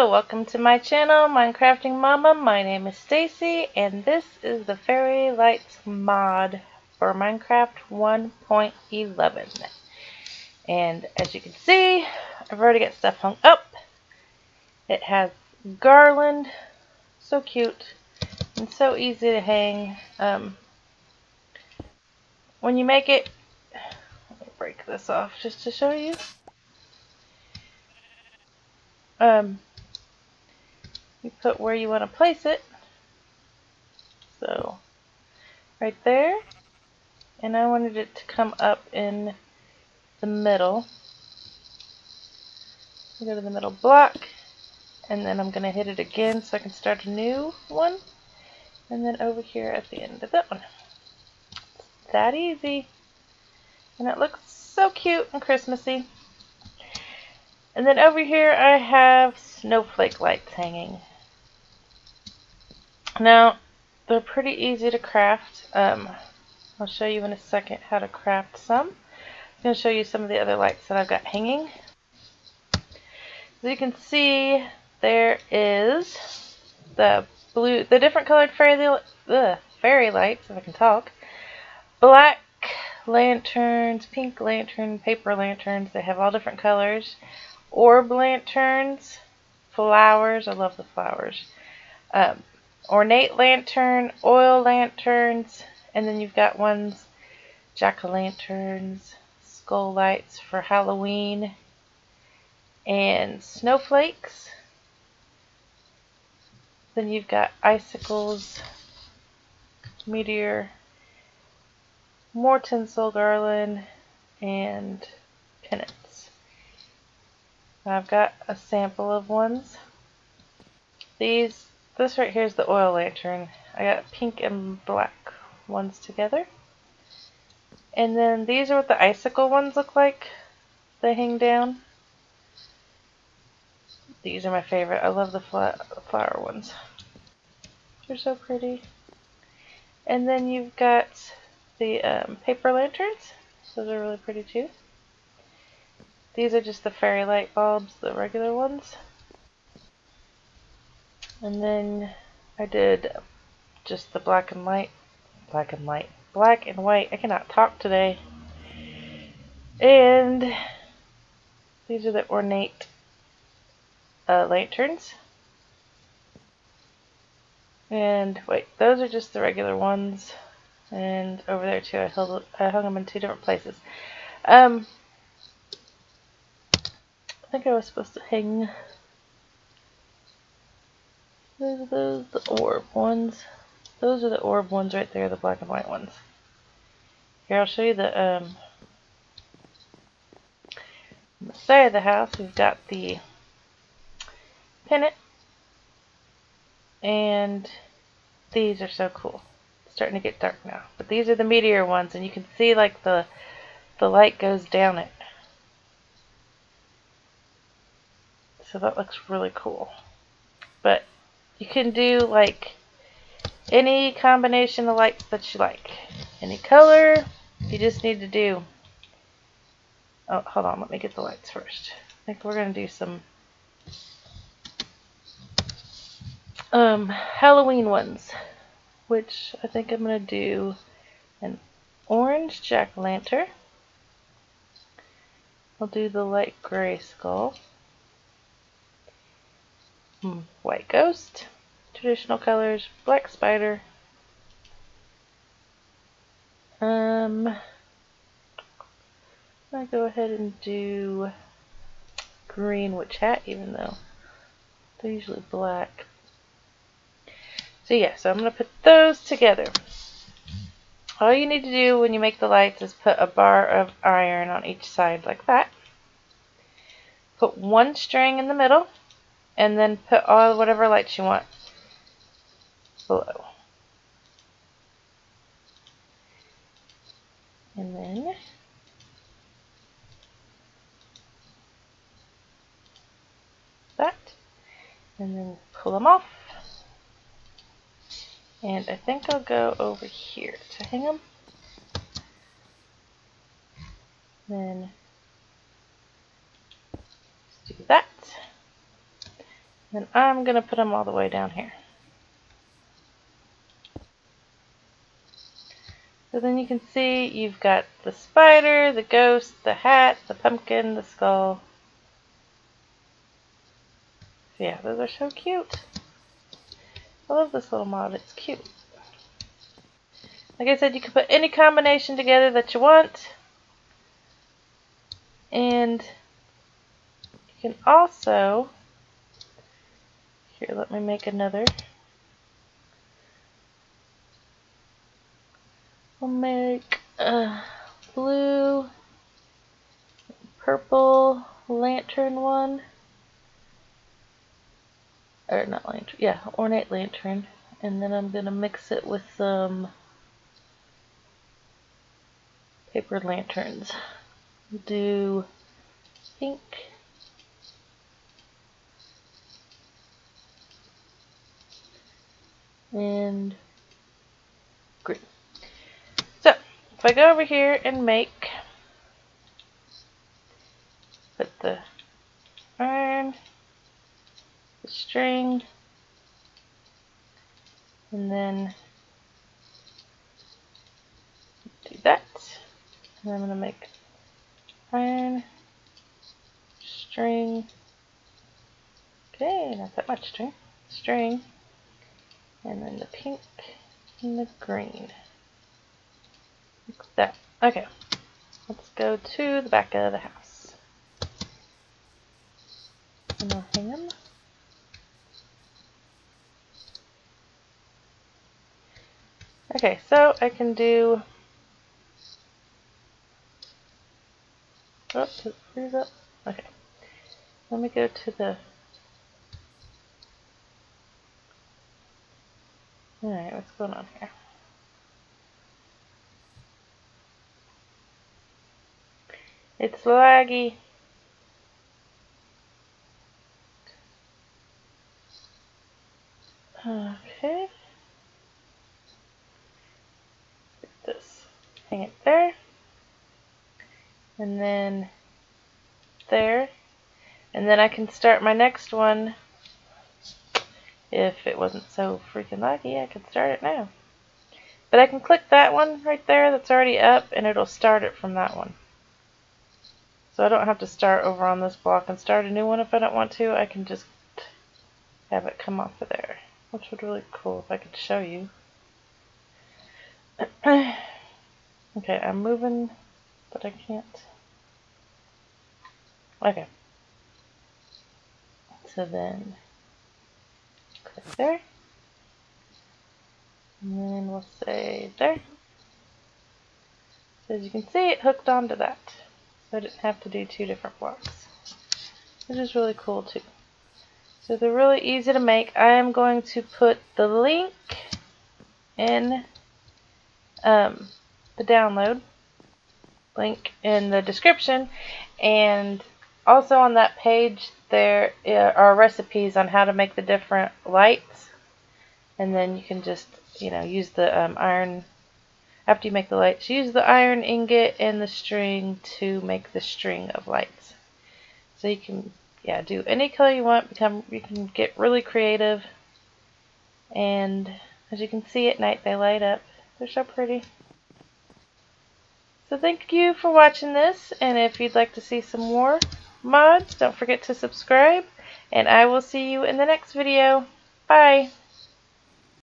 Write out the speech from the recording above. Hello, welcome to my channel, Minecrafting Mama. My name is Stacy, and this is the Fairy Lights Mod for Minecraft 1.11. And as you can see, I've already got stuff hung up. It has garland, so cute and so easy to hang. When you make it, let me break this off just to show you. You put where you want to place it, so right there, and I wanted it to come up in the middle. I'll go to the middle block, and then I'm going to hit it again so I can start a new one, and then over here at the end of that one. It's that easy, and it looks so cute and Christmassy. And then over here I have snowflake lights hanging. Now, they're pretty easy to craft. I'll show you in a second how to craft some. I'm going to show you some of the other lights that I've got hanging. So you can see there is the blue, the different colored fairy lights, if I can talk. Black lanterns, pink lantern, paper lanterns, they have all different colors. Orb lanterns, flowers, I love the flowers, ornate lantern, oil lanterns, and then you've got ones, jack-o'-lanterns, skull lights for Halloween, and snowflakes. Then you've got icicles, meteor, more tinsel, garland, and pennant. I've got a sample of ones. This right here is the oil lantern. I got pink and black ones together. And then these are what the icicle ones look like. They hang down. These are my favorite. I love the flower ones. They're so pretty. And then you've got the paper lanterns. Those are really pretty too. These are just the fairy light bulbs, the regular ones. And then I did just the black and white. I cannot talk today. And these are the ornate lanterns. And wait, those are just the regular ones. And over there too, I hung them in two different places. I think I was supposed to hang those the orb ones. Those are the orb ones right there, the black and white ones. Here, I'll show you the on the side of the house. We've got the pennant, and these are so cool. It's starting to get dark now, but these are the meteor ones, and you can see like the light goes down it. So that looks really cool. But you can do like any combination of lights that you like. Any color, you just need to do. Oh, hold on, let me get the lights first. I think we're going to do some Halloween ones, which I think I'm going to do an orange jack-o'-lantern. I'll do the light gray skull. White ghost, traditional colors, black spider, I'll go ahead and do green witch hat, even though they're usually black. So yeah, so I'm going to put those together. All you need to do when you make the lights is put a bar of iron on each side like that. Put one string in the middle. And then put all whatever lights you want below. And then that. And then pull them off. And I think I'll go over here to hang them. Then do that. And I'm going to put them all the way down here. So then you can see you've got the spider, the ghost, the hat, the pumpkin, the skull. So yeah, those are so cute. I love this little mod, it's cute. Like I said, you can put any combination together that you want. And you can also, here let me make another. We'll make a blue, purple lantern one. Or not lantern, yeah, ornate lantern. And then I'm going to mix it with some paper lanterns. Do pink. And green. So, if I go over here and make, put the iron, the string, and then do that. And I'm going to make iron, string, okay, not that much string, and then the pink and the green. Like that. Okay, let's go to the back of the house. And I'll hang them. Okay, so I can do. Oops, it frees up. Okay, let me go to the. Alright, what's going on here? It's laggy. Okay. Get this. Hang it there. And then there. And then I can start my next one. If it wasn't so freaking laggy, I could start it now. But I can click that one right there that's already up, and it'll start it from that one. So I don't have to start over on this block and start a new one if I don't want to. I can just have it come off of there, which would be really cool if I could show you. Okay, I'm moving, but I can't. Okay. So then click there, and then we'll say there. So as you can see, it hooked onto that, so I didn't have to do two different blocks, which is really cool too. So they're really easy to make. I am going to put the link in the download link in the description, and also on that page there are recipes on how to make the different lights, and then you can just, you know, use the iron, after you make the lights, use the iron ingot and the string to make the string of lights. So you can, yeah, do any color you want, you can get really creative, and as you can see at night they light up. They're so pretty. So thank you for watching this, and if you'd like to see some more mods, don't forget to subscribe, and I will see you in the next video. Bye!